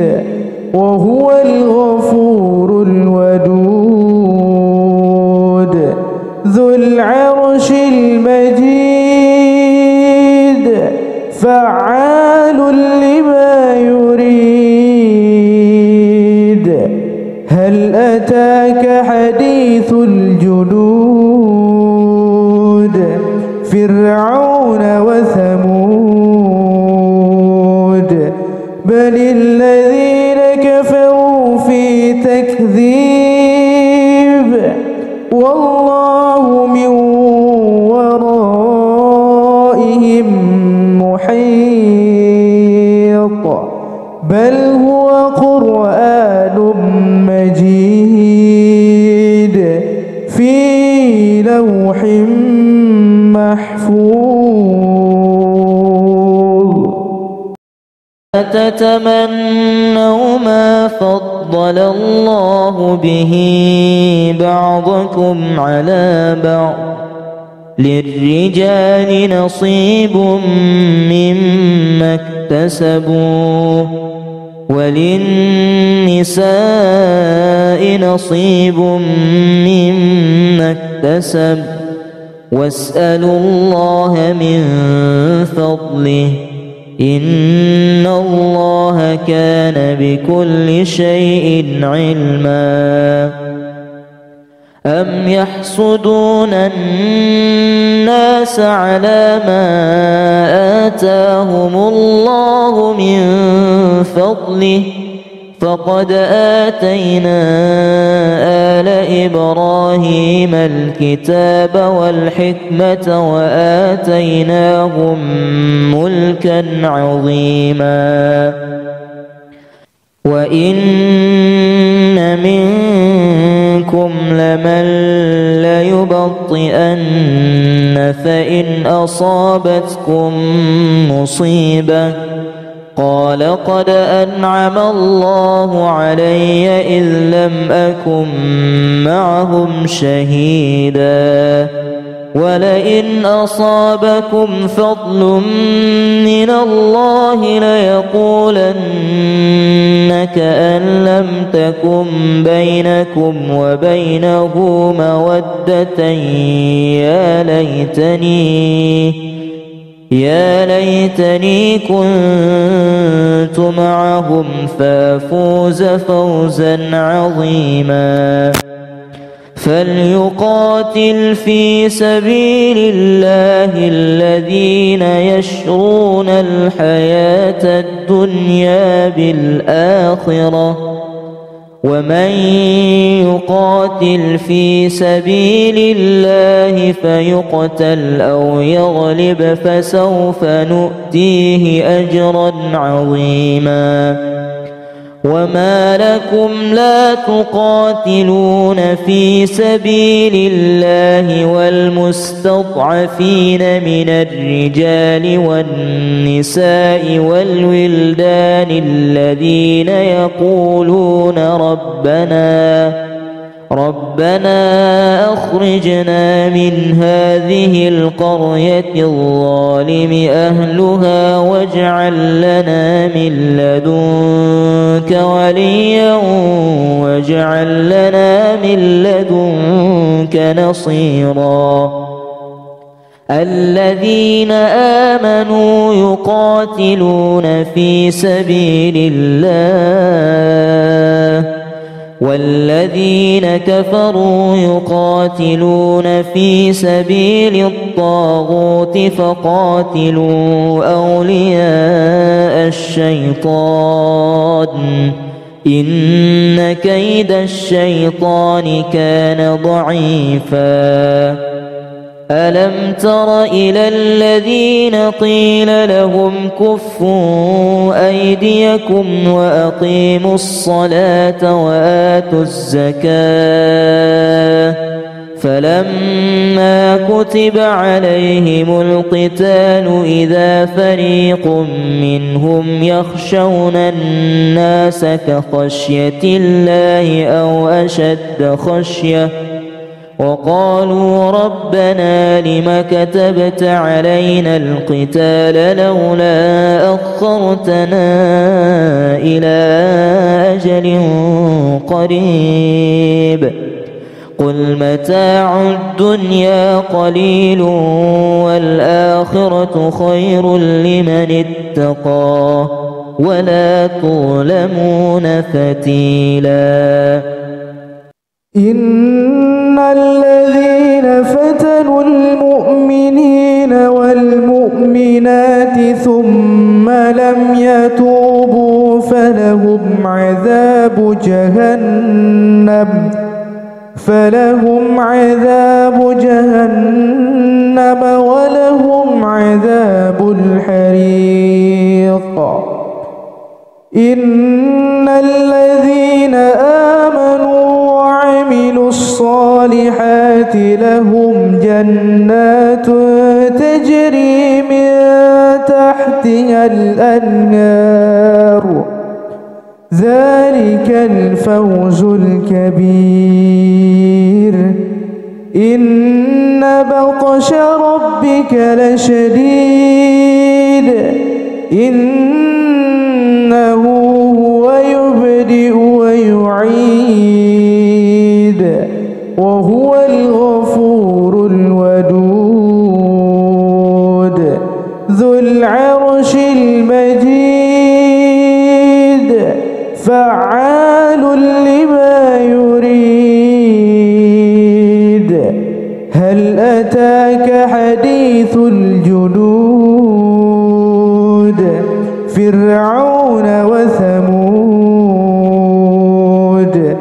وهو الغفور الودود ذو العرش المجيد فعال لما يريد هل أتاك حديث الجنود فرعون وثمود بل الذين كفروا في تكذيب والله من ورائهم بل هو قرآن مجيد في لوح محفوظ أتتمنوا ما فضل الله به بعضكم على بعض للرجال نصيب مما اكتسبوا وللنساء نصيب مما اكتسب واسألوا الله من فضله إن الله كان بكل شيء علما أم يحسدون الناس على ما آتاهم الله من فضله فقد آتينا آل إبراهيم الكتاب والحكمة وآتيناهم ملكا عظيما وإن منكم لمن ليبطئن فإن أصابتكم مصيبة قال قد أنعم الله علي إذ لم أكن معهم شهيدا ولئن أصابكم فضل من الله ليقولن كأن لم تكن بينكم وبينه مودة يا ليتني يا ليتني كنت معهم فأفوز فوزا عظيما فليقاتل في سبيل الله الذين يشرون الحياة الدنيا بالآخرة ومن يقاتل في سبيل الله فيقتل أو يغلب فسوف نؤتيه أجرا عظيما وما لكم لا تقاتلون في سبيل الله والمستضعفين من الرجال والنساء والولدان الذين يقولون ربنا ربنا أخرجنا من هذه القرية الظالم أهلها واجعل لنا من لدنك وليا واجعل لنا من لدنك نصيرا. الذين آمنوا يقاتلون في سبيل الله والذين كفروا يقاتلون في سبيل الطاغوت فقاتلوا أولياء الشيطان إن كيد الشيطان كان ضعيفا. ألم تر إلى الذين قيل لهم كفوا أيديكم وأقيموا الصلاة وآتوا الزكاة فلما كتب عليهم القتال إذا فريق منهم يخشون الناس كخشية الله أو أشد خشية وقالوا ربنا لم كتبت علينا القتال لولا أخرتنا إلى أجل قريب قل متاع الدنيا قليل والآخرة خير لمن اتقى ولا تظلمون فتيلا. إن الذين فتنوا المؤمنين والمؤمنات ثم لم يتوبوا فلهم عذاب جهنم فلهم عذاب جهنم ولهم عذاب الحريق. إن الذين آمنوا وعملوا الصالحات لهم جنات تجري من تحتها الأنهار ذلك الفوز الكبير. إن بطش ربك لشديد إنه هو يبدئ ويعيد وهو الغفور الودود ذو العرش المجيد فعال لما يريد. هل أتاك حديث الجنود فرعون وثمود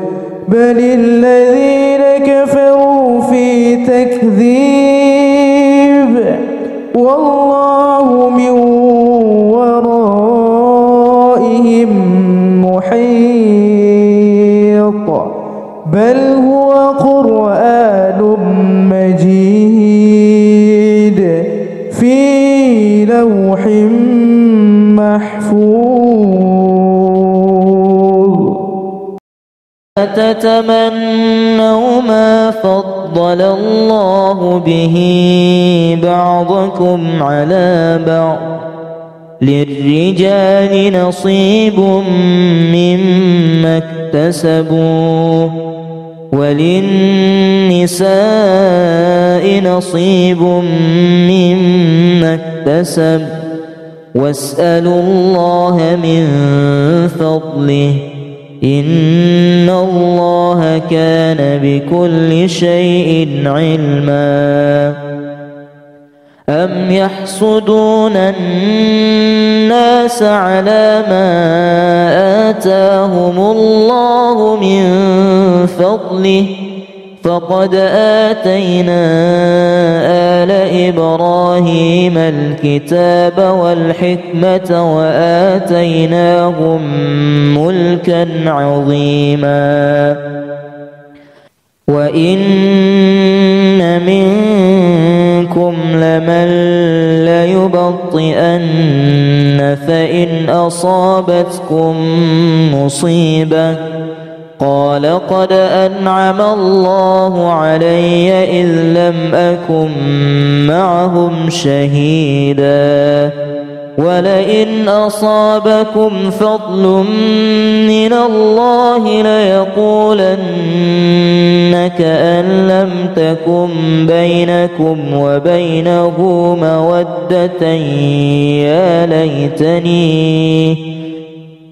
بل الذين كفروا في تكذيب والله من ورائهم محيط بل هو قرآن مجيد في لوح محفوظ. أتتمنوا ما فضل الله به بعضكم على بعض للرجال نصيب مما اكتسبوا وللنساء نصيب مما اكتسب واسألوا الله من فضله إن الله كان بكل شيء علما. أم يحسدون الناس على ما آتاهم الله من فضله فقد آتينا آل إبراهيم الكتاب والحكمة وآتيناهم ملكا عظيما. وإن منكم لمن ليبطئن فإن أصابتكم مصيبة قال قد أنعم الله علي إذ لم أكن معهم شهيدا. ولئن أصابكم فضل من الله ليقولن كأن لم تكن بينكم وبينه مودة يا ليتني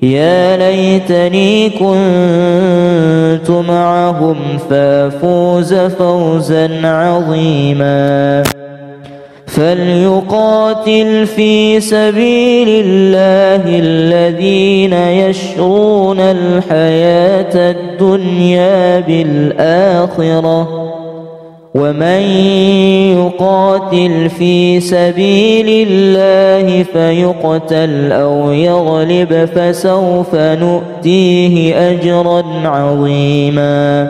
يا ليتني كنت معهم فافوز فوزا عظيما. فليقاتل في سبيل الله الذين يشرون الحياة الدنيا بالآخرة ومن يقاتل في سبيل الله فيقتل أو يغلب فسوف نؤتيه أجرا عظيما.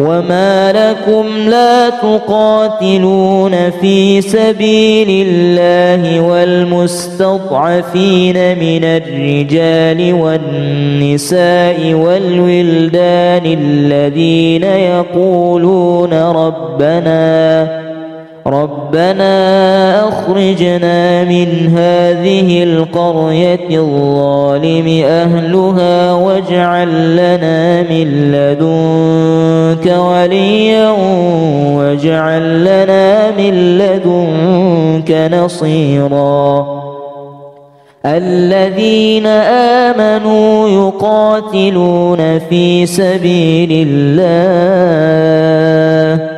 وما لكم لا تقاتلون في سبيل الله والمستضعفين من الرجال والنساء والولدان الذين يقولون ربنا ربنا أخرجنا من هذه القرية الظالم أهلها واجعل لنا من لدنك وليا واجعل لنا من لدنك نصيرا. الذين آمنوا يقاتلون في سبيل الله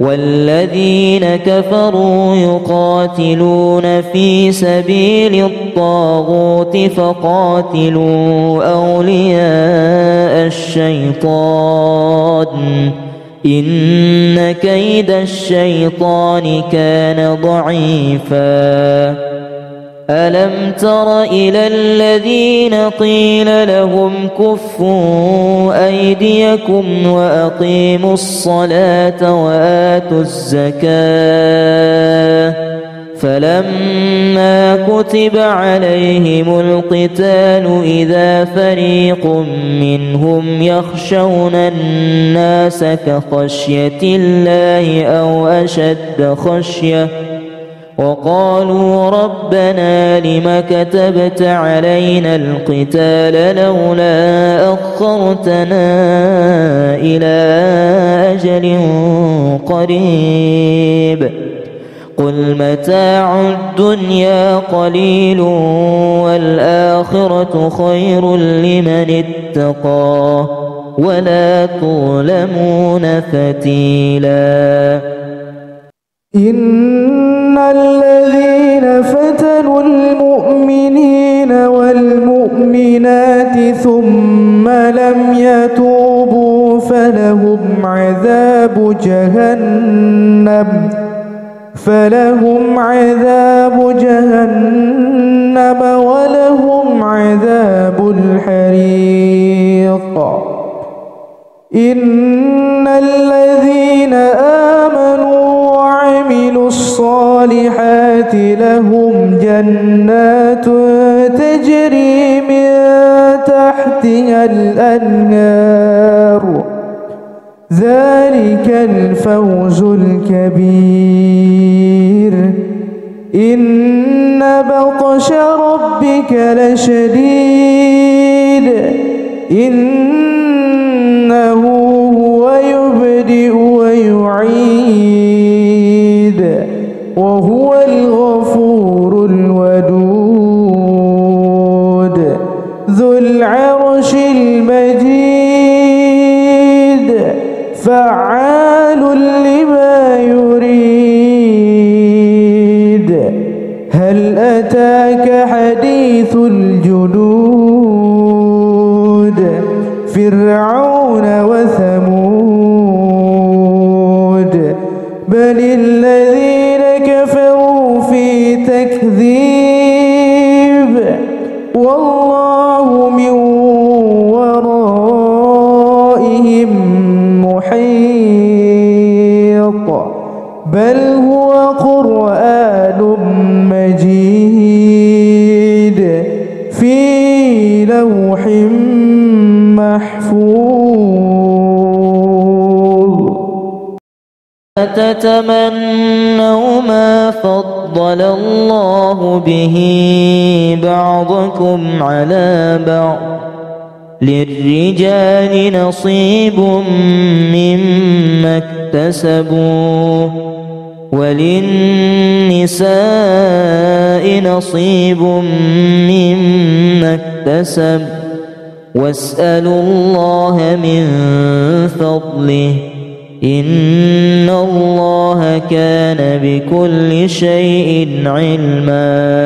والذين كفروا يقاتلون في سبيل الطاغوت فقاتلوا أولياء الشيطان إن كيد الشيطان كان ضعيفا. ألم تر إلى الذين قيل لهم كفوا أيديكم وأقيموا الصلاة وآتوا الزكاة فلما كتب عليهم القتال إذا فريق منهم يخشون الناس كخشية الله أو أشد خشية وقالوا ربنا لم كتبت علينا القتال لولا أخرتنا إلى أجل قريب قل متاع الدنيا قليل والآخرة خير لمن اتقى ولا تظلمون فتيلا. إن الذين فتنوا المؤمنين والمؤمنات ثم لم يتوبوا فلهم عذاب جهنم فلهم عذاب جهنم ولهم عذاب الحريق. إن الذين آمنوا وعملوا الصالحات لهم جنات تجري من تحتها الأنهار ذلك الفوز الكبير. إن بطش ربك لشديد إنه هو يبدئ ويعيد وهو الغفور الودود ذو العرش المجيد فعال لما يريد. هل أتاك حديث الجنود فرعون وثمود بل الذين كفروا في تكذيب، والله من ورائهم محيط، بل هو قرآن مجيد في لوح محفوظ. أتتمنوا ما فضل الله به بعضكم على بعض، للرجال نصيب مما اكتسبوا وللنساء نصيب مما اكتسب، واسألوا الله من فضله، إن الله كان بكل شيء علما.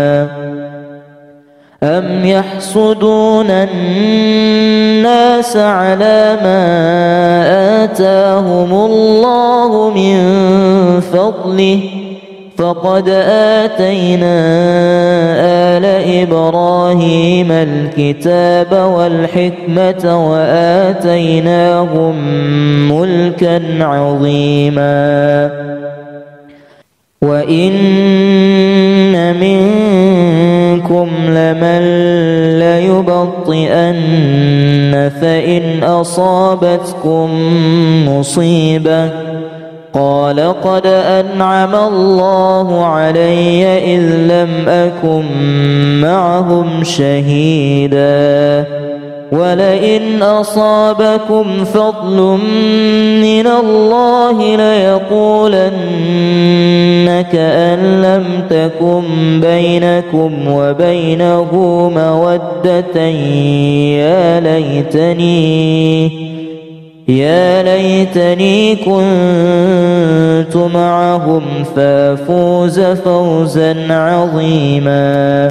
أم يحسدون الناس على ما آتاهم الله من فضله، فقد آتينا آل إبراهيم الكتاب والحكمة وآتيناهم ملكا عظيما. وإن منكم لمن ليبطئن فإن أصابتكم مصيبة قال قد أنعم الله علي إذ لم أكن معهم شهيدا. ولئن أصابكم فضل من الله ليقولن كأن لم تكن بينكم وبينه مودة، يا ليتني يا ليتني كنت معهم فافوز فوزا عظيما.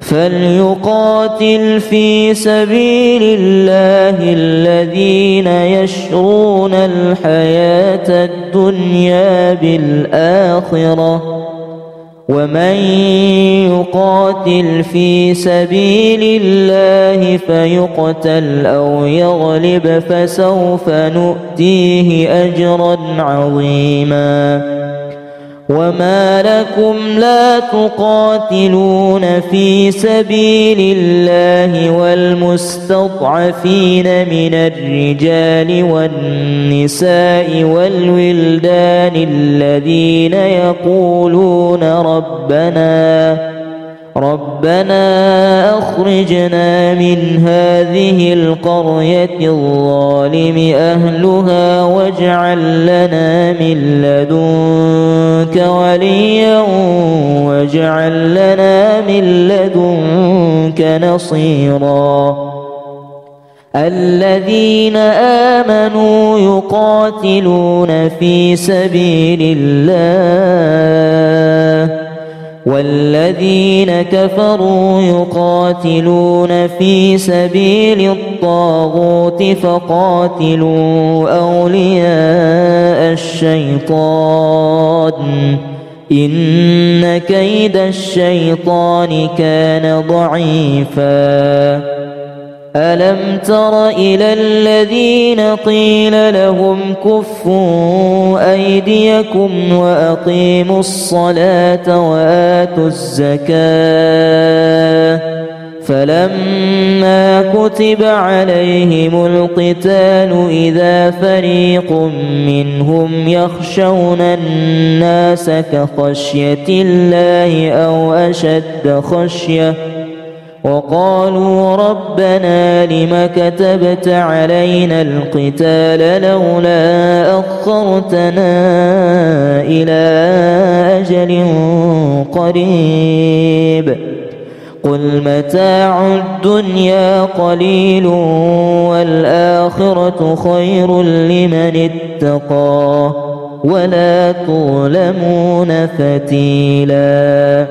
فليقاتل في سبيل الله الذين يشرون الحياة الدنيا بالآخرة، ومن يقاتل في سبيل الله فيقتل أو يغلب فسوف نؤتيه أجرا عظيما. وما لكم لا تقاتلون في سبيل الله والمستضعفين من الرجال والنساء والولدان الذين يقولون ربنا ربنا أخرجنا من هذه القرية الظالم أهلها واجعل لنا من لدنك وليا واجعل لنا من لدنك نصيرا. الذين آمنوا يقاتلون في سبيل الله، والذين كفروا يقاتلون في سبيل الطاغوت، فقاتلوا أولياء الشيطان، إن كيد الشيطان كان ضعيفا. ألم تر إلى الذين قيل لهم كفوا أيديكم وأقيموا الصلاة وآتوا الزكاة، فلما كتب عليهم القتال إذا فريق منهم يخشون الناس كخشية الله أو أشد خشية، وقالوا ربنا لم كتبت علينا القتال لولا أخرتنا إلى أجل قريب، قل متاع الدنيا قليل والآخرة خير لمن اتقى ولا تظلمون فتيلا.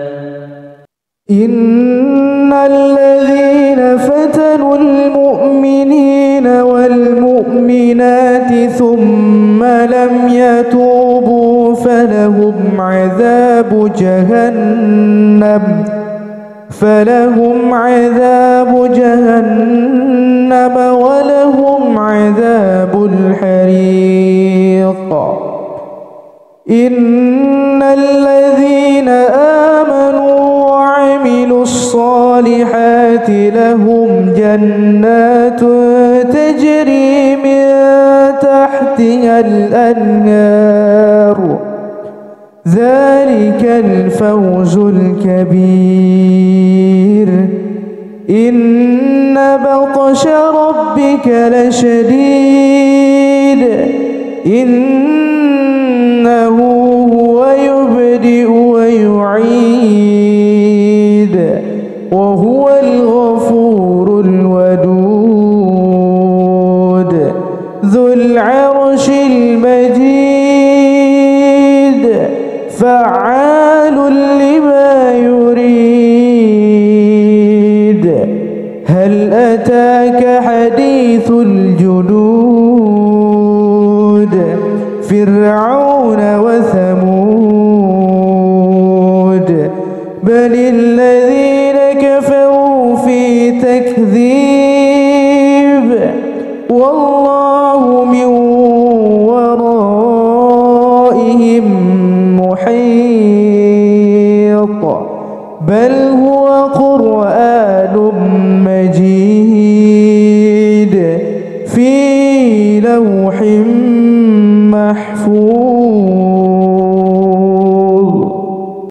إن الذين فتنوا المؤمنين والمؤمنات ثم لم يتوبوا فلهم عذاب جهنم فلهم عذاب جهنم ولهم عذاب الحريق. إن الذين آمنوا وعملوا الصالحات لهم جنات تجري من تحتها الأنهار، ذلك الفوز الكبير. إن بطش ربك لشديد، إنه هو يبدئ ويعيد، وهو الغفور الودود ذو العرش المجيد فعال